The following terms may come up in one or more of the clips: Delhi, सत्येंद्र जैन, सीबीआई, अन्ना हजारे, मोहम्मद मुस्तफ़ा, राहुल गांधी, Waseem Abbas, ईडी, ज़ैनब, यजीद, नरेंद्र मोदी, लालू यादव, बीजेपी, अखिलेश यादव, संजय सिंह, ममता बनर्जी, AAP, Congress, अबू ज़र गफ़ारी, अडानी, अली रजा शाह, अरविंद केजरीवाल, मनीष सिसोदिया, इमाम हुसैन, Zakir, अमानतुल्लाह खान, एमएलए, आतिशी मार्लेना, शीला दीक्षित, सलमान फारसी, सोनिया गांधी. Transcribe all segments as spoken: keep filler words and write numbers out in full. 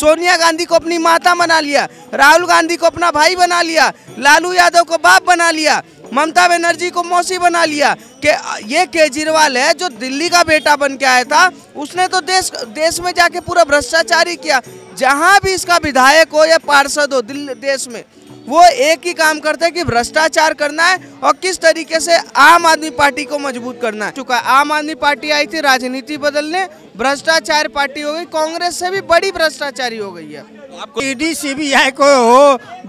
सोनिया गांधी को अपनी माता बना लिया, राहुल गांधी को अपना भाई बना लिया, लालू यादव को बाप बना लिया, ममता बनर्जी को मौसी बना लिया। के ये केजरीवाल है जो दिल्ली का बेटा बन के आया था, उसने तो देश देश में जाके पूरा भ्रष्टाचारी किया। जहाँ भी इसका विधायक हो या पार्षद हो दिल्ली देश में, वो एक ही काम करते हैं कि भ्रष्टाचार करना है और किस तरीके से आम आदमी पार्टी को मजबूत करना है। चुका आम आदमी पार्टी आई थी राजनीति बदलने, भ्रष्टाचार पार्टी हो गई, कांग्रेस से भी बड़ी भ्रष्टाचारी हो गई है। आपको ईडी सीबीआई को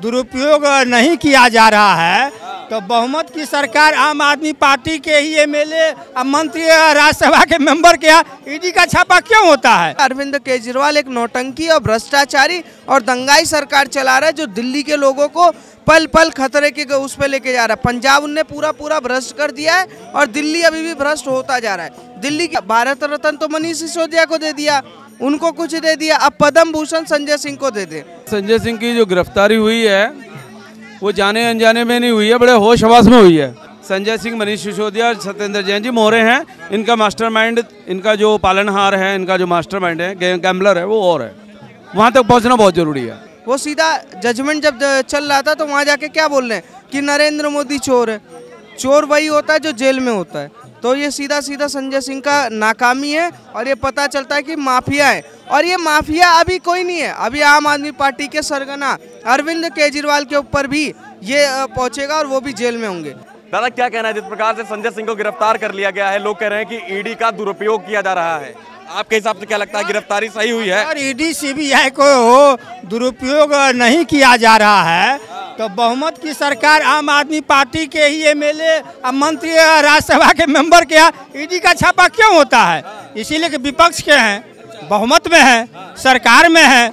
दुरुपयोग नहीं किया जा रहा है तो बहुमत की सरकार आम आदमी पार्टी के ही एमएलए और मंत्री राज्यसभा के मेंबर के यहाँ ईडी का छापा क्यों होता है? अरविंद केजरीवाल एक नौटंकी और भ्रष्टाचारी और दंगाई सरकार चला रहा है जो दिल्ली के लोगों को पल पल खतरे के उस पर लेके जा रहा है। पंजाब उनने पूरा पूरा भ्रष्ट कर दिया है और दिल्ली अभी भी भ्रष्ट होता जा रहा है। दिल्ली की भारत रत्न तो मनीष सिसोदिया को दे दिया, उनको कुछ दे दिया, अब पद्म भूषण संजय सिंह को दे दे। संजय सिंह की जो गिरफ्तारी हुई है वो जाने अनजाने में नहीं हुई है, बड़े होश हवास में हुई है। संजय सिंह, मनीष सिसोदिया और सत्येंद्र जैन जी मोहरे हैं, इनका मास्टरमाइंड, इनका जो पालनहार है, इनका जो मास्टरमाइंड है, गैम्बलर है, वो और है। वहाँ तक पहुँचना बहुत जरूरी है। वो सीधा जजमेंट जब चल रहा था तो वहाँ जाके क्या बोल रहे हैं कि नरेंद्र मोदी चोर है। चोर वही होता है जो जेल में होता है। तो ये सीधा सीधा संजय सिंह का नाकामी है और ये पता चलता है कि माफिया है। और ये माफिया अभी कोई नहीं है, अभी आम आदमी पार्टी के सरगना अरविंद केजरीवाल के ऊपर भी ये पहुँचेगा और वो भी जेल में होंगे। दादा क्या कहना है, जिस प्रकार से संजय सिंह को गिरफ्तार कर लिया गया है, लोग कह रहे हैं कि ईडी का दुरुपयोग किया जा रहा है, आपके हिसाब से क्या लगता है, गिरफ्तारी सही हुई है? और ईडी सीबीआई को दुरुपयोग नहीं किया जा रहा है तो बहुमत की सरकार आम आदमी पार्टी के ही एमएलए और मंत्री राज्यसभा के मेंबर के यहाँ ईडी का छापा क्यों होता है? इसीलिए कि विपक्ष के हैं, बहुमत में है, सरकार में है,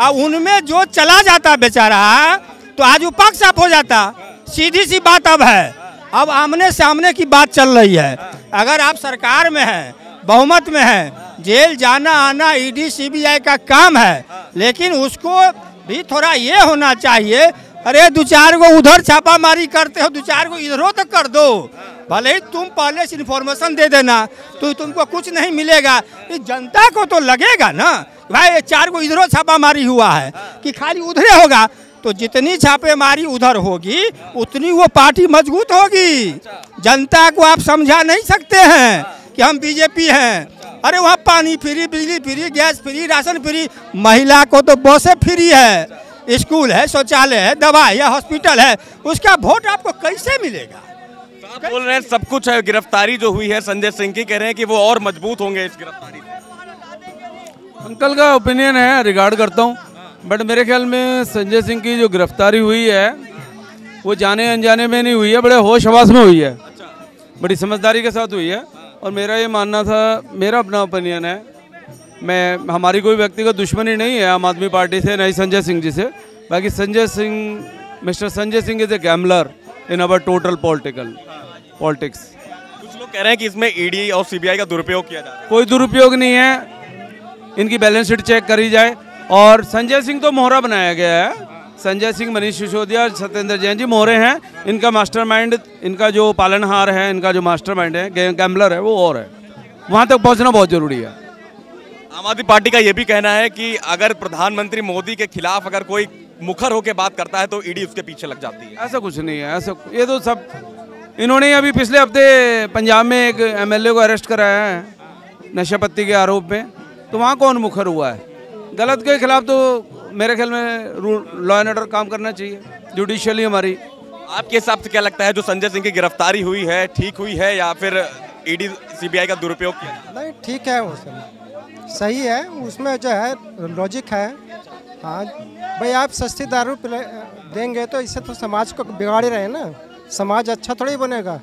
और उनमें जो चला जाता बेचारा तो आज विपक्ष साफ हो जाता। सीधी सी बात अब है, अब आमने सामने की बात चल रही है। अगर आप सरकार में हैं, बहुमत में है, जेल जाना आना ईडी सीबीआई का काम है, लेकिन उसको भी थोड़ा ये होना चाहिए, अरे दो चार को उधर छापामारी करते हो, दो चार को इधरों तक कर दो, भले ही तुम पहले से इन्फॉर्मेशन दे देना तो तुमको कुछ नहीं मिलेगा। जनता को तो लगेगा ना भाई चार को इधरों छापामारी हुआ है कि खाली उधरे होगा, तो जितनी छापेमारी उधर होगी उतनी वो पार्टी मजबूत होगी। जनता को आप समझा नहीं सकते हैं कि हम बीजेपी हैं, अरे वहाँ पानी फ्री, बिजली free, gas free, ration free, महिला को तो बसें फ्री है, स्कूल है, शौचालय है, दवाई है, हॉस्पिटल है, उसका वोट आपको कैसे मिलेगा? आप बोल रहे हैं सब कुछ है, गिरफ्तारी जो हुई है संजय सिंह की, कह रहे हैं कि वो और मजबूत होंगे इस गिरफ्तारी में। अंकल का ओपिनियन है, रिगार्ड करता हूँ, बट मेरे ख्याल में संजय सिंह की जो गिरफ्तारी हुई है वो जाने अनजाने में नहीं हुई है, बड़े होश हवास में हुई है, बड़ी समझदारी के साथ हुई है। और मेरा ये मानना था, मेरा अपना ओपिनियन है, मैं हमारी कोई व्यक्तिगत दुश्मनी नहीं है आम आदमी पार्टी से, नहीं संजय सिंह जी से। बाकी संजय सिंह, mister संजय सिंह is a gambler in our total political politics. कुछ लोग कह रहे हैं कि इसमें ईडी और सीबीआई का दुरुपयोग किया जा रहा है। कोई दुरुपयोग नहीं है, इनकी बैलेंस शीट चेक करी जाए। और संजय सिंह तो मोहरा बनाया गया है, संजय सिंह, मनीष सिसोदिया और सत्येंद्र जैन जी मोहरे हैं, इनका मास्टरमाइंड, इनका जो पालनहार है, इनका जो मास्टरमाइंड है, गैम्बलर है, वो और है। वहाँ तक पहुँचना बहुत जरूरी है। आम आदमी पार्टी का ये भी कहना है कि अगर प्रधानमंत्री मोदी के खिलाफ अगर कोई मुखर होकर बात करता है तो ईडी उसके पीछे लग जाती है। ऐसा कुछ नहीं है, ऐसा ये तो सब इन्होंने अभी पिछले हफ्ते पंजाब में एक एम एल ए को अरेस्ट कराया है नशापत्ती के आरोप में, तो वहाँ कौन मुखर हुआ है? गलत के खिलाफ तो मेरे ख्याल में लॉ एंड ऑर्डर काम करना चाहिए, जुडिशली हमारी। आपके हिसाब से क्या लगता है, जो संजय सिंह की गिरफ्तारी हुई है ठीक हुई है या फिर ईडी सीबीआई का दुरुपयोग किया? नहीं ठीक है, उसमें सही है, उसमें जो है लॉजिक है। हाँ भाई, आप सस्ती दारू देंगे तो इससे तो समाज को बिगाड़ ही रहे हैं ना, समाज अच्छा थोड़ा ही बनेगा।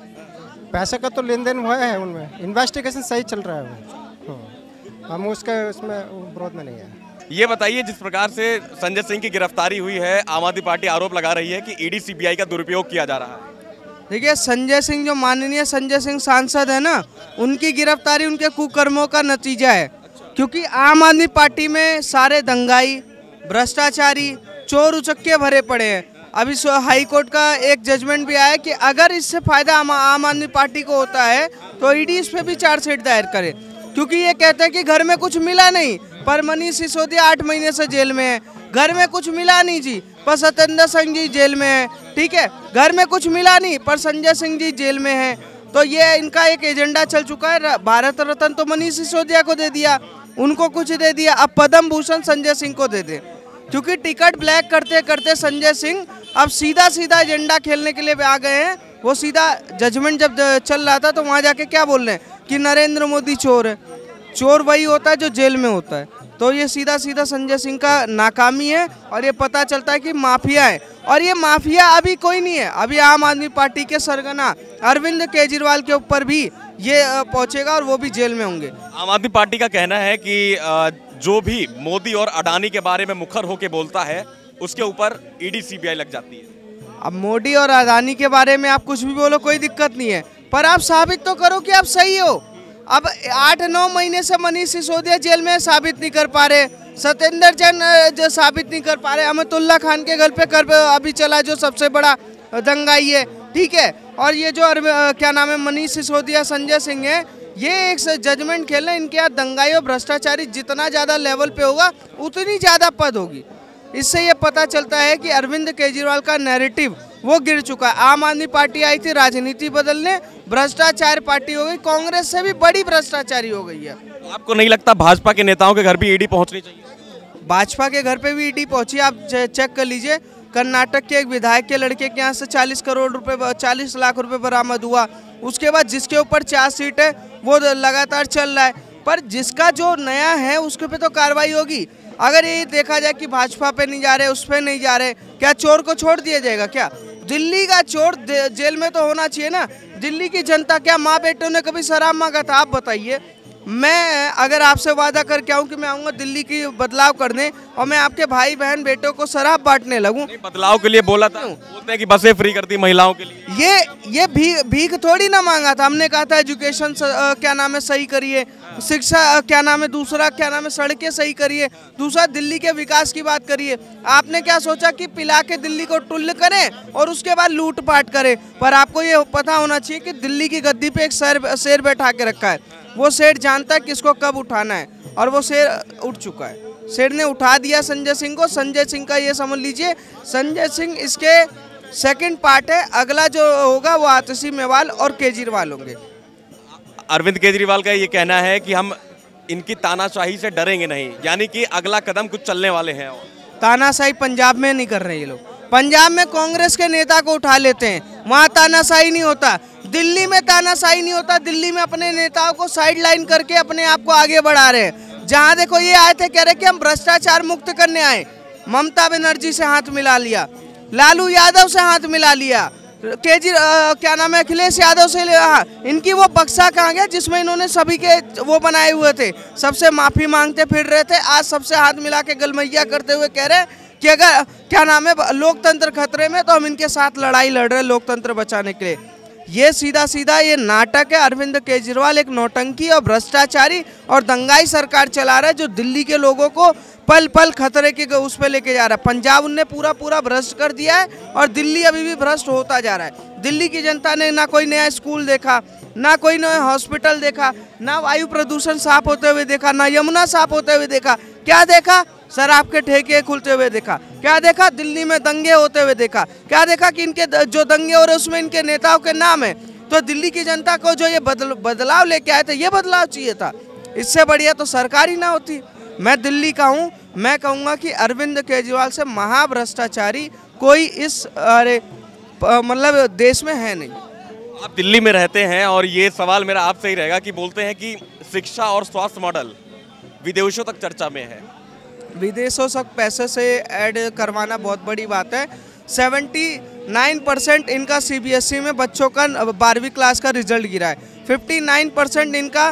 पैसे का तो लेन देन हुआ है, उनमें इन्वेस्टिगेशन सही चल रहा है, हम उसके उसमें विरोध में नहीं है। ये बताइए, जिस प्रकार से संजय सिंह की गिरफ्तारी हुई है, आम आदमी पार्टी आरोप लगा रही है कि ईडी सीबीआई का दुरुपयोग किया जा रहा है। देखिए संजय सिंह जो माननीय संजय सिंह सांसद है ना, उनकी गिरफ्तारी उनके कुकर्मों का नतीजा है। क्योंकि आम आदमी पार्टी में सारे दंगाई, भ्रष्टाचारी, चोर उचक्के भरे पड़े हैं। अभी हाईकोर्ट का एक जजमेंट भी आया कि अगर इससे फायदा आम आदमी पार्टी को होता है तो ईडी इस पर भी चार्जशीट दायर करे, क्योंकि ये कहते हैं कि घर में कुछ मिला नहीं, पर मनीष सिसोदिया आठ महीने से जेल में है, घर में कुछ मिला नहीं जी, पर सत्येंद्र सिंह जी जेल में है, ठीक है, घर में कुछ मिला नहीं पर संजय सिंह जी जेल में है। तो ये इनका एक एजेंडा चल चुका है। भारत रत्न तो मनीष सिसोदिया को दे दिया, उनको कुछ दे दिया, अब पद्म भूषण संजय सिंह को दे दे, क्योंकि टिकट ब्लैक करते करते संजय सिंह अब सीधा सीधा एजेंडा खेलने के लिए भी आ गए हैं। वो सीधा जजमेंट जब चल रहा था तो वहाँ जाके क्या बोल रहे हैं कि नरेंद्र मोदी चोर है। चोर वही होता है जो जेल में होता है। तो ये सीधा सीधा संजय सिंह का नाकामी है और ये पता चलता है कि माफिया है। और ये माफिया अभी कोई नहीं है, अभी आम आदमी पार्टी के सरगना अरविंद केजरीवाल के ऊपर भी ये पहुंचेगा और वो भी जेल में होंगे। आम आदमी पार्टी का कहना है कि जो भी मोदी और अडानी के बारे में मुखर होके बोलता है उसके ऊपर ईडी सीबीआई लग जाती है। अब मोदी और अडानी के बारे में आप कुछ भी बोलो कोई दिक्कत नहीं है, पर आप साबित तो करो कि आप सही हो। अब आठ नौ महीने से मनीष सिसोदिया जेल में साबित नहीं कर पा रहे, सत्येंद्र जैन जो साबित नहीं कर पा रहे, अमानतुल्लाह खान के घर पे कर अभी चला जो सबसे बड़ा दंगा ही है, ठीक है। और ये जो क्या नाम है मनीष सिसोदिया संजय सिंह है, ये एक जजमेंट खेलना, इनके यहाँ दंगाई और भ्रष्टाचारी जितना ज़्यादा लेवल पे होगा उतनी ज़्यादा पद होगी। इससे ये पता चलता है कि अरविंद केजरीवाल का नैरेटिव वो गिर चुका है। आम आदमी पार्टी आई थी राजनीति बदलने, भ्रष्टाचार पार्टी हो गई, कांग्रेस से भी बड़ी भ्रष्टाचारी हो गई है। तो आपको नहीं लगता भाजपा के नेताओं के घर भी ईडी पहुंचनी चाहिए? भाजपा के घर पे भी ईडी पहुंची, आप चेक कर लीजिए। कर्नाटक के एक विधायक के लड़के के यहाँ से चालीस करोड़ रुपए चालीस लाख रुपए बरामद हुआ, उसके बाद जिसके ऊपर चार सीट है वो लगातार चल रहा है, पर जिसका जो नया है उसके पे तो कार्रवाई होगी। अगर ये देखा जाए कि भाजपा पे नहीं जा रहे, उस पर नहीं जा रहे, क्या चोर को छोड़ दिया जाएगा क्या? दिल्ली का चोर जेल में तो होना चाहिए ना। दिल्ली की जनता, क्या माँ बेटों ने कभी शराब मांगा था? आप बताइए। मैं अगर आपसे वादा करके आऊँ कि मैं आऊँगा दिल्ली की बदलाव करने और मैं आपके भाई बहन बेटों को शराब बांटने लगूँ, बदलाव के लिए बोला था, बोलते हैं कि बसें फ्री करती महिलाओं के लिए, ये ये भी, भीख थोड़ी ना मांगा था। हमने कहा था एजुकेशन क्या नाम है सही करिए, शिक्षा क्या नाम है, दूसरा क्या नाम है सड़कें सही करिए, दूसरा दिल्ली के विकास की बात करिए। आपने क्या सोचा कि पिला के दिल्ली को टुल्ल करें और उसके बाद लूटपाट करें? पर आपको ये पता होना चाहिए कि दिल्ली की गद्दी पे एक शेर शेर बैठा के रखा है, वो शेर जानता है किसको कब उठाना है, और वो शेर उठ चुका है। शेर ने उठा दिया संजय सिंह को। संजय सिंह का ये समझ लीजिए, संजय सिंह इसके सेकंड पार्ट है। अगला जो होगा वो आतिशी मार्लेना और केजरीवाल होंगे। अरविंद केजरीवाल का ये कहना है कि हम इनकी तानाशाही से डरेंगे नहीं, यानी कि अगला कदम कुछ चलने वाले हैं। तानाशाही पंजाब में नहीं कर रहे ये लोग। पंजाब में कांग्रेस के नेता को उठा लेते हैं, वहाँ तानाशाही नहीं होता। दिल्ली में तानाशाही नहीं होता। दिल्ली में अपने नेताओं को साइडलाइन करके अपने आप को आगे बढ़ा रहे हैं। जहाँ देखो ये आए थे कह रहे कि हम भ्रष्टाचार मुक्त करने आए, ममता बनर्जी से हाथ मिला लिया, लालू यादव से हाथ मिला लिया, केजी क्या नाम है अखिलेश यादव से लिया। इनकी वो बक्सा कहाँ गया जिसमें इन्होंने सभी के वो बनाए हुए थे? सबसे माफ़ी मांगते फिर रहे थे, आज सबसे हाथ मिला के गलमैया करते हुए कह रहे हैं कि अगर क्या नाम है लोकतंत्र खतरे में तो हम इनके साथ लड़ाई लड़ रहे हैं लोकतंत्र बचाने के लिए। ये सीधा सीधा ये नाटक है। अरविंद केजरीवाल एक नौटंकी और भ्रष्टाचारी और दंगाई सरकार चला रहा है, जो दिल्ली के लोगों को पल पल खतरे के उस पर लेके जा रहा है। पंजाब उनने पूरा पूरा भ्रष्ट कर दिया है और दिल्ली अभी भी भ्रष्ट होता जा रहा है। दिल्ली की जनता ने ना कोई नया स्कूल देखा, ना कोई नया हॉस्पिटल देखा, ना वायु प्रदूषण साफ होते हुए देखा, ना यमुना साफ होते हुए देखा। क्या देखा? शराब के ठेके खुलते हुए देखा। क्या देखा? दिल्ली में दंगे होते हुए देखा। क्या देखा? कि इनके जो दंगे हो रहे उसमें इनके नेताओं के नाम है। तो दिल्ली की जनता को जो ये बदल, बदलाव लेके आए थे, ये बदलाव चाहिए था। इससे बढ़िया तो सरकार ही ना होती। मैं दिल्ली का हूँ, मैं कहूँगा कि अरविंद केजरीवाल से महाभ्रष्टाचारी कोई इस अरे मतलब देश में है नहीं। आप दिल्ली में रहते हैं और ये सवाल मेरा आपसे ही रहेगा कि बोलते हैं कि शिक्षा और स्वास्थ्य मॉडल विदेशों तक चर्चा में है। विदेशों से पैसे से ऐड करवाना बहुत बड़ी बात है। उन्यासी परसेंट इनका सीबीएसई में बच्चों का बारहवीं क्लास का रिजल्ट गिरा है, उनसठ परसेंट इनका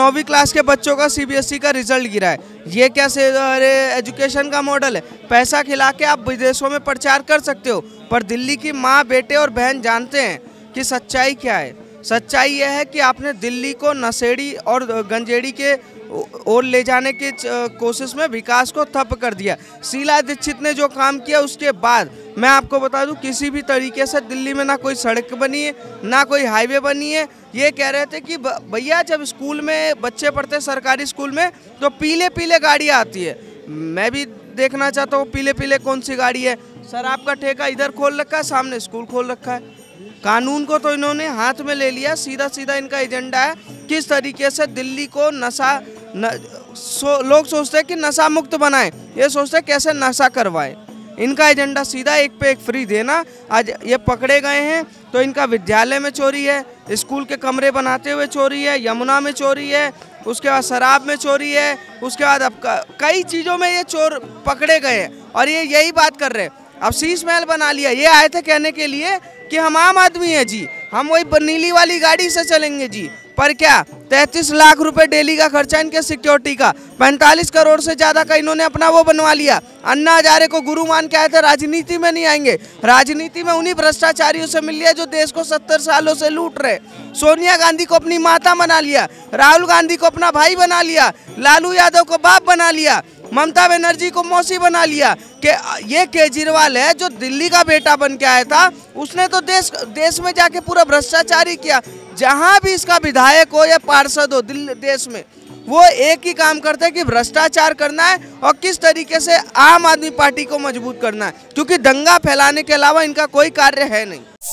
नौवीं क्लास के बच्चों का सीबीएसई का रिजल्ट गिरा है। ये क्या से अरे एजुकेशन का मॉडल है? पैसा खिला के आप विदेशों में प्रचार कर सकते हो, पर दिल्ली की माँ बेटे और बहन जानते हैं कि सच्चाई क्या है। सच्चाई यह है कि आपने दिल्ली को नशेड़ी और गंजेड़ी के और ले जाने की कोशिश में विकास को ठप कर दिया। शीला दीक्षित ने जो काम किया उसके बाद मैं आपको बता दूं किसी भी तरीके से दिल्ली में ना कोई सड़क बनी है ना कोई हाईवे बनी है। ये कह रहे थे कि भैया जब स्कूल में बच्चे पढ़ते सरकारी स्कूल में तो पीले पीले गाड़ियाँ आती है, मैं भी देखना चाहता हूँ पीले पीले कौन सी गाड़ी है। सर आपका ठेका इधर खोल रखा है, सामने स्कूल खोल रखा है। कानून को तो इन्होंने हाथ में ले लिया। सीधा सीधा इनका एजेंडा है किस तरीके से दिल्ली को नशा न, सो, लोग सोचते हैं कि नशा मुक्त बनाएं, ये सोचते हैं कैसे नशा करवाएं। इनका एजेंडा सीधा एक पे एक फ्री देना। आज ये पकड़े गए हैं तो इनका विद्यालय में चोरी है, स्कूल के कमरे बनाते हुए चोरी है, यमुना में चोरी है, उसके बाद शराब में चोरी है, उसके बाद अब कई चीज़ों में ये चोर पकड़े गए हैं और ये यही बात कर रहे हैं। अब शीश महल बना लिया, ये आए थे कहने के लिए कि हम आम आदमी हैं जी, हम वही बनीली वाली गाड़ी से चलेंगे जी, पर क्या तैंतीस लाख रुपए डेली का खर्चा इनके सिक्योरिटी का, पैंतालीस करोड़ से ज़्यादा का इन्होंने अपना वो बनवा लिया। अन्ना हजारे को गुरु मान के आए थे, राजनीति में नहीं आएंगे, राजनीति में उन्हीं भ्रष्टाचारियों से मिल लिया जो देश को सत्तर सालों से लूट रहे। सोनिया गांधी को अपनी माता बना लिया, राहुल गांधी को अपना भाई बना लिया, लालू यादव को बाप बना लिया, ममता बनर्जी को मौसी बना लिया। के ये केजरीवाल है जो दिल्ली का बेटा बन के आया था, उसने तो देश देश में जाके पूरा भ्रष्टाचारी किया। जहाँ भी इसका विधायक हो या पार्षद हो दिल्ली देश में, वो एक ही काम करते हैं कि भ्रष्टाचार करना है और किस तरीके से आम आदमी पार्टी को मजबूत करना है, क्योंकि दंगा फैलाने के अलावा इनका कोई कार्य है नहीं।